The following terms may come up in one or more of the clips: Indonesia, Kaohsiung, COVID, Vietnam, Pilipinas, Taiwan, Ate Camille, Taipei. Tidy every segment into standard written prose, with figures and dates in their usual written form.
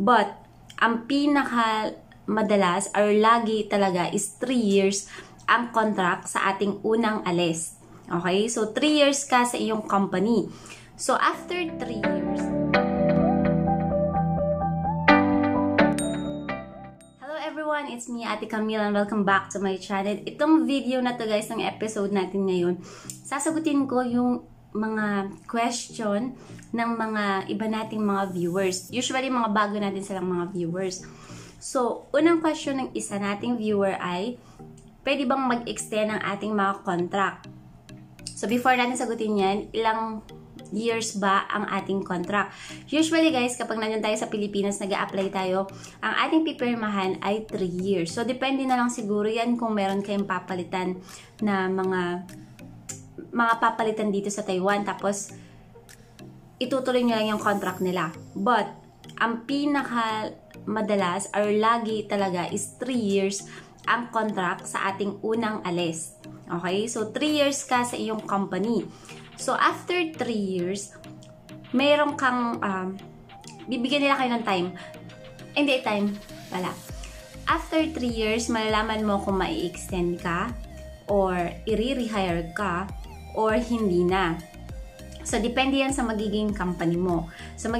But, ang pinaka madalas or lagi talaga is 3 years ang contract sa ating unang alis. Okay? So, 3 years ka sa iyong company. So, after 3 years... Hello everyone! It's me, Ate Camille, and welcome back to my channel. Itong video na to guys, ng episode natin ngayon, sasagutin ko yung mga question ng mga iba nating mga viewers. Usually, mga bago natin silang mga viewers. So, unang question ng isa nating viewer ay, pwede bang mag-extend ang ating mga contract? So, before natin sagutin yan, ilang years ba ang ating contract? Usually, guys, kapag nandiyan tayo sa Pilipinas, nag-a-apply tayo, ang ating pipirmahan ay 3 years. So, depende na lang siguro yan kung meron kayong papalitan na mga papalitan dito sa Taiwan, tapos itutuloy nyo lang yung contract nila. But, ang pinaka madalas or lagi talaga is 3 years ang contract sa ating unang alis. Okay? So, 3 years ka sa iyong company. So, after 3 years, mayroon kang, bibigyan nila kayo ng time. Hindi, time. Wala. After 3 years, malalaman mo kung mai-extend ka or i-rehire ka or hindi na. So, depende yan sa magiging company mo. So,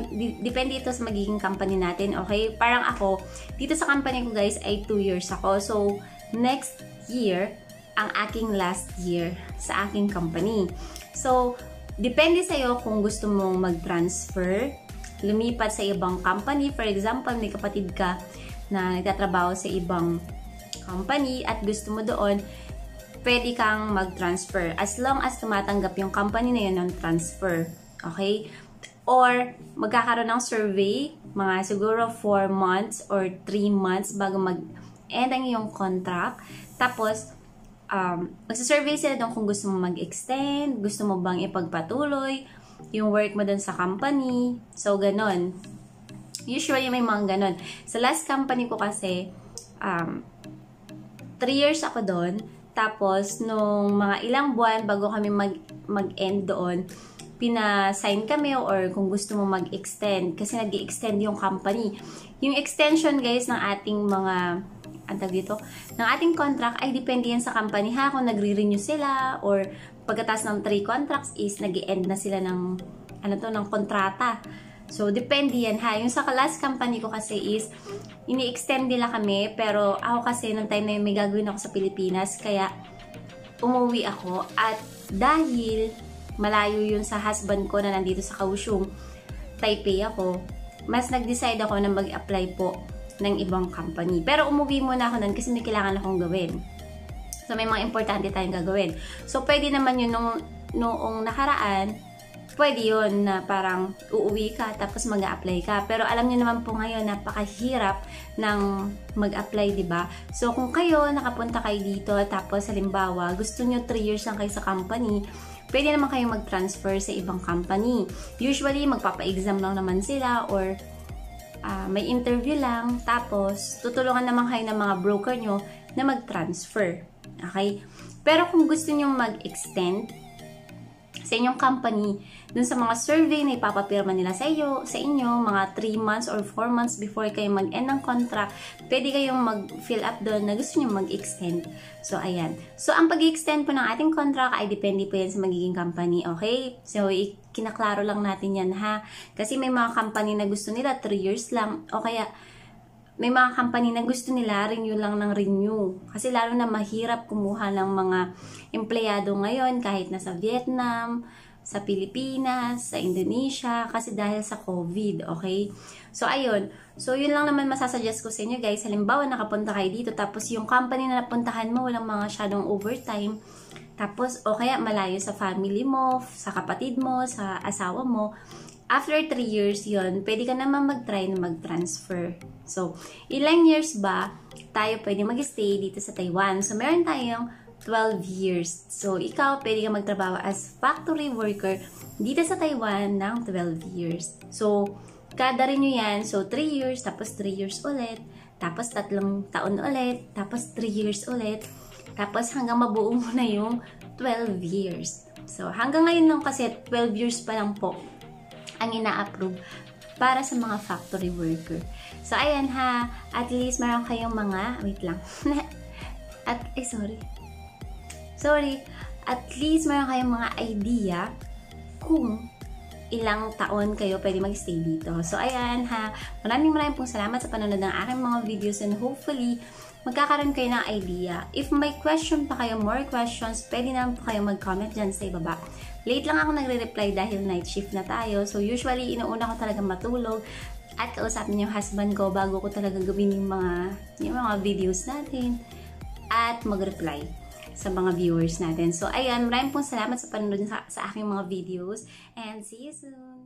depende ito sa magiging company natin, okay? Parang ako, dito sa company ko guys, ay 2 years ako. So, next year, ang aking last year sa aking company. So, depende sa'yo kung gusto mong mag-transfer, lumipat sa ibang company. For example, may kapatid ka na nagtatrabaho sa ibang company at gusto mo doon, pwede kang mag-transfer as long as tumatanggap yung company na yun ng transfer. Okay? Or, magkakaroon ng survey, mga siguro 4 months or 3 months bago mag-end ang iyong contract. Tapos, magsasurvey sila doon kung gusto mo mag-extend, gusto mo bang ipagpatuloy yung work mo doon sa company. So, ganon. Usually, may mga ganon. Sa last company ko kasi, 3 years ako doon. Tapos, nung mga ilang buwan bago kami mag-end doon, pina-sign kami or kung gusto mo mag-extend. Kasi nag-extend yung company. Yung extension guys ng ating mga, antag dito, ng ating contract ay depende yan sa company ha. Kung nagre-renew sila or pagkatas ng 3 contracts is nag-end na sila ng, ano to, ng kontrata. So, depende yan ha. Yung sa last company ko kasi is, ini-extend nila kami, pero ako kasi, nung time na yun, may gagawin ako sa Pilipinas, kaya umuwi ako. At dahil malayo yun sa husband ko na nandito sa Kaohsiung, Taipei ako, mas nag-decide ako na mag-apply po ng ibang company. Pero umuwi muna ako nun kasi may kailangan akong gawin. So, may mga importante tayong gagawin. So, pwede naman yun noong nakaraan, pwede yun na parang uuwi ka tapos mag-a-apply ka. Pero alam niyo naman po ngayon, napakahirap ng mag-apply, diba? So, kung kayo, nakapunta kayo dito, tapos halimbawa, gusto nyo 3 years lang kayo sa company, pwede naman kayo mag-transfer sa ibang company. Usually, magpapa-exam lang naman sila or may interview lang. Tapos, tutulungan naman kayo ng mga broker nyo na mag-transfer. Okay? Pero kung gusto nyo mag-extend sa inyong company, dun sa mga survey na ipapapirma nila sa inyo, mga 3 months or 4 months before kayo mag-end ng contract, pwede kayong mag-fill up doon na gusto nyo mag-extend. So, ayan. So, ang pag-extend po ng ating contract ay depende po yan sa magiging company, okay? So, kinaklaro lang natin yan, ha? Kasi may mga company na gusto nila 3 years lang, o kaya may mga company na gusto nila renew lang ng renew. Kasi lalo na mahirap kumuha ng mga empleyado ngayon kahit na sa Vietnam, sa Pilipinas, sa Indonesia kasi dahil sa COVID, okay? So, ayun. So, yun lang naman masasuggest ko sa inyo guys. Halimbawa, nakapunta kayo dito tapos yung company na napuntahan mo walang mga masyadong overtime. Tapos, o kaya malayo sa family mo, sa kapatid mo, sa asawa mo. After 3 years yon, pwede ka naman mag-try na mag-transfer. So, ilang years ba tayo pwede mag-stay dito sa Taiwan? So, meron tayong 12 years. So, ikaw pwede ka magtrabaho as factory worker dito sa Taiwan ng 12 years. So, kada rin nyo yan. So, 3 years, tapos 3 years ulit, tapos 3 taon ulit, tapos 3 years ulit, tapos hanggang mabuo mo na yung 12 years. So, hanggang ngayon lang kasi 12 years pa lang po ang ina-approve para sa mga factory worker. So, ayan ha. At least, meron kayong mga... Wait lang. At least, meron kayong mga idea kung ilang taon kayo pwede mag-stay dito. So, ayan ha. Maraming pong salamat sa panonood ng aking mga videos and hopefully, magkakaroon kayo ng idea. If may question pa kayo, more questions, pwede naman po kayo mag-comment dyan sa ibaba. Late lang ako nagre-reply dahil night shift na tayo. So, usually, inuuna ko talaga matulog at kausapin yung husband ko bago ko talaga gawin yung mga videos natin at mag-reply sa mga viewers natin. So, ayan, maraming pong salamat sa panonood sa aking mga videos and see you soon!